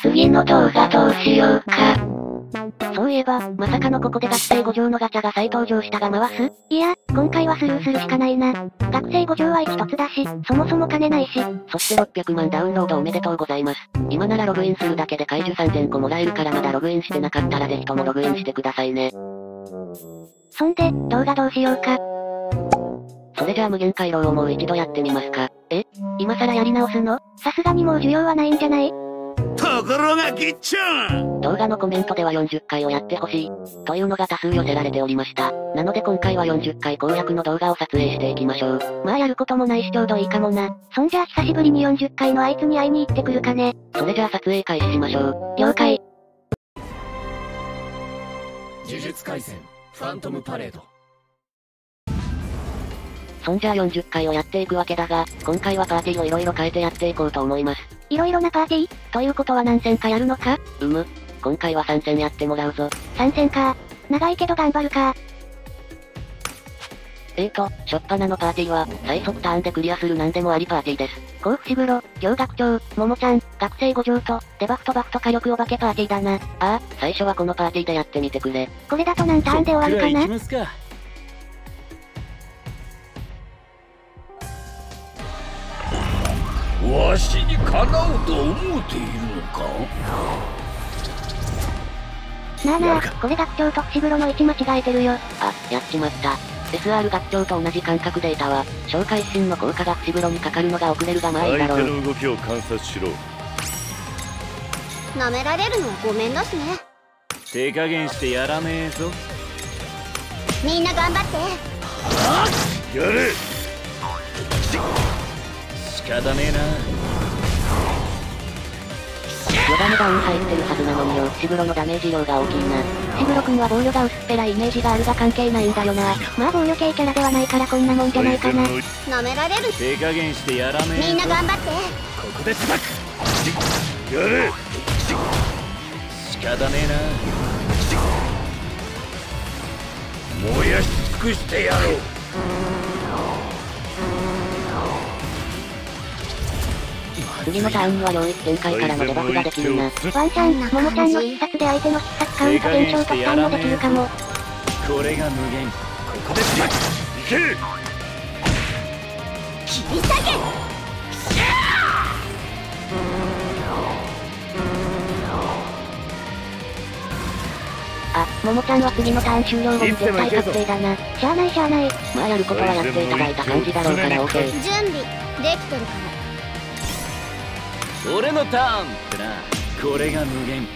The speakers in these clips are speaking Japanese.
次の動画どうしようか。そういえば、まさかのここで学生5条のガチャが再登場したが回す？いや、今回はスルーするしかないな。学生5条は1つだし、そもそも金ないし。そして600万ダウンロードおめでとうございます。今ならログインするだけで怪獣3000個もらえるから、まだログインしてなかったらぜひともログインしてくださいね。そんで、動画どうしようか。それじゃあ無限回廊をもう一度やってみますか。え？今さらやり直すの？さすがにもう需要はないんじゃない？ところがぎっちゃん、動画のコメントでは40回をやってほしいというのが多数寄せられておりました。なので今回は40回攻略の動画を撮影していきましょう。まあやることもないしちょうどいいかもな。そんじゃあ久しぶりに40回のあいつに会いに行ってくるかね。それじゃあ撮影開始しましょう。了解。呪術廻戦ファントムパレード。そんじゃあ40回をやっていくわけだが、今回はパーティーをいろいろ変えてやっていこうと思います。いろいろなパーティーということは何戦かやるのか？今回は3戦やってもらうぞ。3戦か。長いけど頑張るか。初っ端のパーティーは、最速ターンでクリアする何でもありパーティーです。甲府伏黒、行学長、ももちゃん、学生五条と、デバフとバフと火力お化けパーティーだな。最初はこのパーティーでやってみてくれ。これだと何ターンで終わるかな？わしにかなうと思っているのか。なあなあ、これ学長と伏黒の位置間違えてるよ。やっちまった。SR 学長と同じ感覚データは、召喚一瞬の効果が伏黒にかかるのが遅れるがまあいいだろう。相手の動きを観察しろ。舐められるのはごめんだしね。手加減してやらねえぞ。みんな頑張って。やれ。仕方ねえな。4ダメダウン入ってるはずなのによ、伏黒のダメージ量が大きいな。伏黒くんは防御が薄っぺらいイメージがあるが関係ないんだよな。まあ防御系キャラではないからこんなもんじゃないかな。舐められる。手加減してやらねえ。みんな頑張って。ここで叩く。やれ。仕方ねえな。燃やし尽くしてやろう。次のターンには領域展開からのデバフができるな。ワンチャン、モモちゃんの必殺で相手の必殺カウント減少突破もできるかも。これが無限。ここでスマッチ。いけ。切り裂け。モモちゃんは次のターン終了後に絶対確定だな。しゃあないしゃあない。まあやることはやっていただいた感じだろうから OK。準備できてるかも。俺のターンってな。これが無限。領域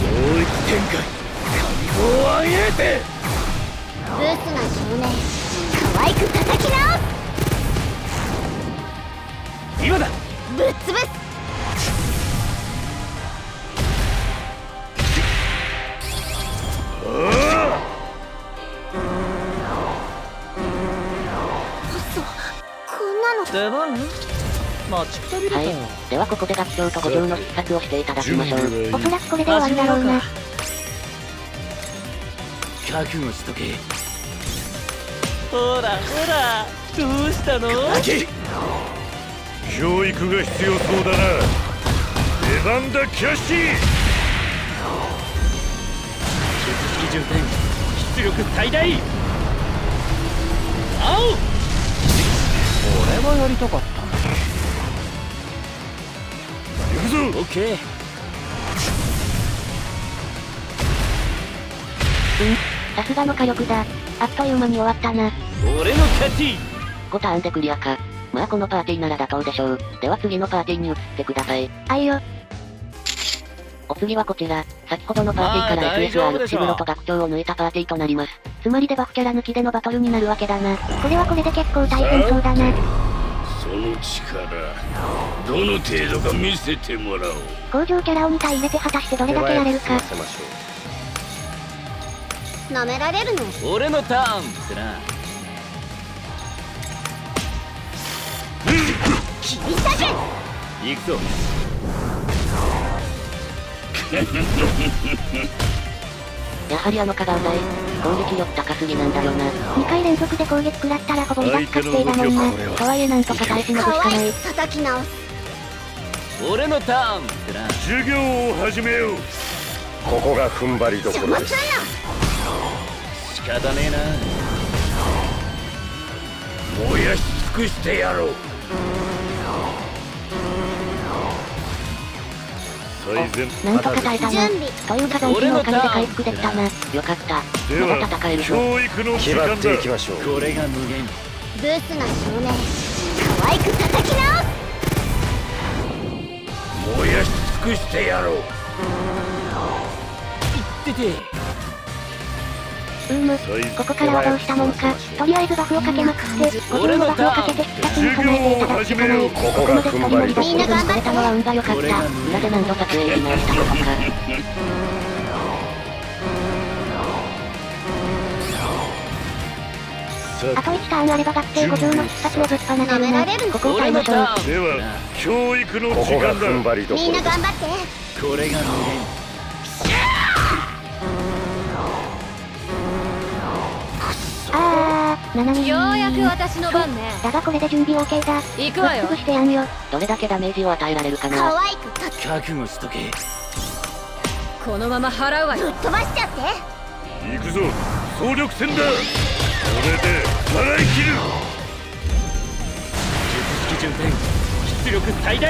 展開神をあげて。ブスな少年可愛く叩き直す。今だ。ぶっつぶす。こんなの出番はい、ではここで学長と五条の必殺をしていただきましょう。おそらくこれで終わるだろうな。覚悟しとけ。ほらほら、どうしたの？教育が必要そうだな。出番だキャッシー。術式重点、出力最大。青。俺はやりたかった。オッケー。さすがの火力だ。あっという間に終わったな。俺の勝ち。5ターンでクリアか。まあこのパーティーなら妥当でしょう。では次のパーティーに移ってください。はいよ。お次はこちら。先ほどのパーティーから FSR 伏黒と学長を抜いたパーティーとなります。つまりデバフキャラ抜きでのバトルになるわけだな。これはこれで結構大変そうだな。その力、どの程度か見せてもらおう。工場キャラを2体入れて果たしてどれだけやれるか。なめられるの？俺のターンってな。切り裂け。いくぞ。やはりあのカバーない。攻撃力高すぎなんだよな。2回連続で攻撃食らったらほぼ威嚇確定だもんな。とはいえなんとか耐え忍ぶしかない。叩き直す。俺のターン。授業を始めよう。ここが踏ん張りどころです。仕方ねえな。燃やし尽くしてやろう。なんとか耐えたな。というか、残機のおかげで回復できたな。よかった。まだ戦えるぞ。縛っていきましょう。これが無限。ブースな少年。可愛く叩き直す。燃やし尽くしてやろう。いってて。ここからはどうしたもんか。とりあえずバフをかけまくって、ご自分のバフをかけて、先に止めていただくしかない。ここまで2人乗りでみんな頑張ったのは運が良かった。裏で何度撮影し直したことか。あと1ターンあれば学生50の必殺をぶっ放せるな。ここを耐えましょう。では、教育の時間だ。みんな頑張って。これがようやく私の番ね。だがこれで準備 OK だ。行くわよ。ぶっ潰してやんよ。どれだけダメージを与えられるかな。可愛く立つ。覚悟しとけ。このまま払うわよ。ぶっ飛ばしちゃって。行くぞ。総力戦だ。これで払い切る。術式順転。出力最大。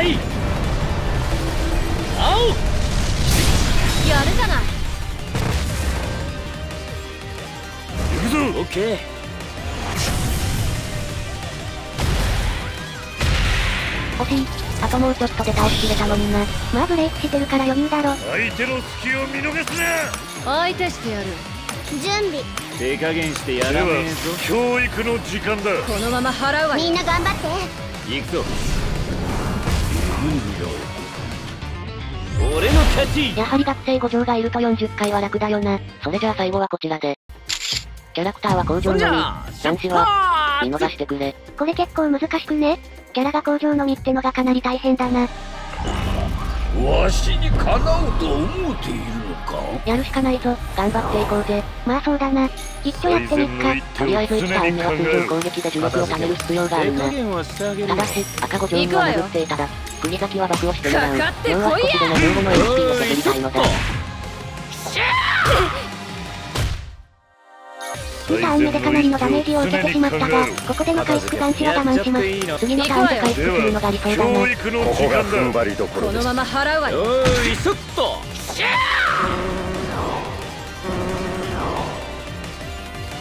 青。やるじゃない。行くぞ。オッケー。惜しい。あともうちょっとで倒しきれたのにな。まあブレイクしてるから余裕だろ。相手の隙を見逃すな。相手してやる。準備手加減してやらねえぞ。教育の時間だ。このまま払うわよ。みんな頑張って。行くぞ。俺の勝ち。やはり学生五条がいると40回は楽だよな。それじゃあ最後はこちらで。キャラクターは工場のみ。男子は見逃してくれ。これ結構難しくね。キャラが工場のみってのがかなり大変だな。わしにかなうと思っているのか。やるしかないぞ。頑張っていこうぜ。まあそうだな。一挙やってみっか。とりあえず1ターン目は通常攻撃で呪力を貯める必要があるな。ただし赤五条には巡っていただ釘崎はバフをしてもらう。要は少しでも15の HP を削りたいのだ。2ターン目でかなりのダメージを受けてしまったが、ここでの回復男子は我慢します。次のターンで回復するのが理想だな。ここが踏ん張りどころです。このまま払うわよ。リセット。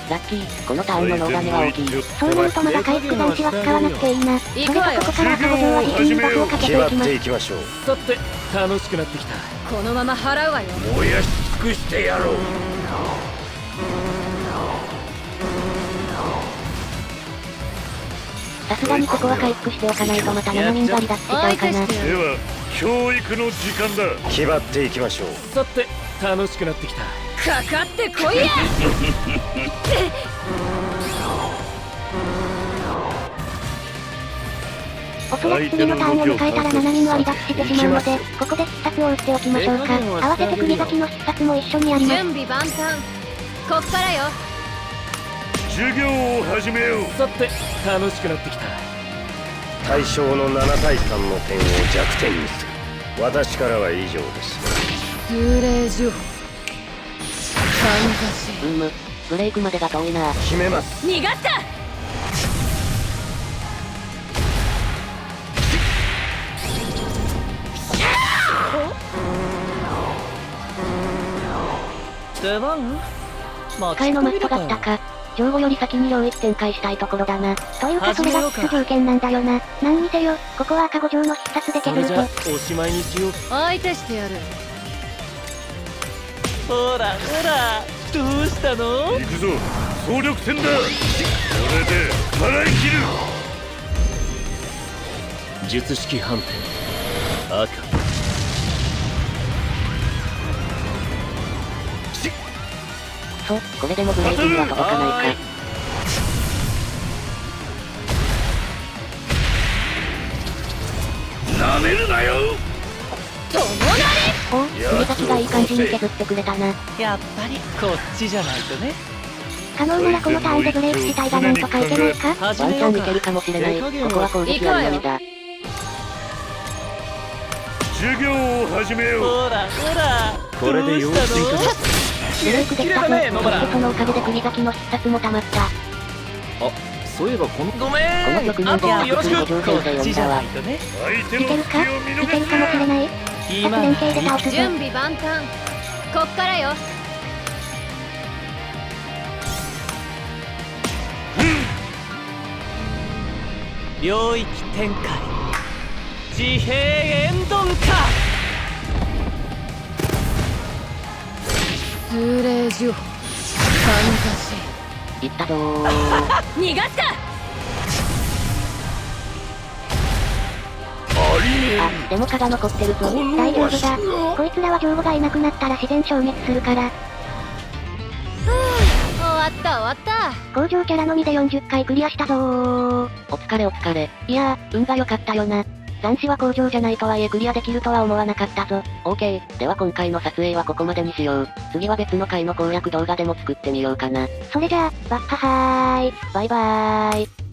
ラッキー、このターンのノーダメは大きい。そうなるとまだ回復男子は使わなくていいな。それでここから赤五条は自身にバフをかけていきます。だって楽しくなってきた。このまま払うわよ。燃やし尽くしてやろう。さすがにここは回復しておかないとまた7人狩りだってちゃうかな。では教育の時間だ。気張っていきましょう。さて楽しくなってきた。かかってこいや。おそらく次のターンを迎えたら7人は離脱してしまうので、ここで必殺を打っておきましょうか。合わせて釘崎の必殺も一緒にやります。準備万端。こっからよ。授業を始めよう。さて楽しくなってきた。対象の7対3の点を弱点にする。私からは以上です。幽霊情報かんざし。ブレイクまでが遠いな。決めます。逃がした。出番使いのマットが来たか。上後より先に領域展開したいところだな。というかそれが必須条件なんだよな。何にせよ、ここは赤五条の必殺で削るぜ。おしまいにしよう。相手してやる。ほらほら、どうしたの。行くぞ、総力戦だ。これで払い切る。術式判定赤。これでもブレイキングは届かないか。なめるなよ。ともだれ。おお、爪先がいい感じに削ってくれたな。やっぱりこっちじゃないとね。可能ならこのターンでブレイクしたいがなんとかいけないか。ワンチャンいけるかもしれない。ここは攻撃ありのみだ。授業を始めよう。ほらほら、これでよしといたぞ。ブレイクできたぞ。そのおかげで釘崎の必殺もたまった。あ、そういえばこの局面ではよろしく上手で呼んだわ。いけるか、いけるかもしれない。各連携で倒すぞ。準備万端、こっからよ。領域展開、自閉エンドンか。通例情報いったぞ逃がすか。あ、でも蚊が残ってるぞ。大丈夫だ、こいつらは情報がいなくなったら自然消滅するから。終わった。工場キャラのみで40回クリアしたぞー。お疲れお疲れ。いやー、運が良かったよな。男子は工場じゃないとはいえクリアできるとは思わなかったぞ。 OK、 では今回の撮影はここまでにしよう。次は別の回の攻略動画でも作ってみようかな。それじゃあ、バッハハーイ、バイバーイ。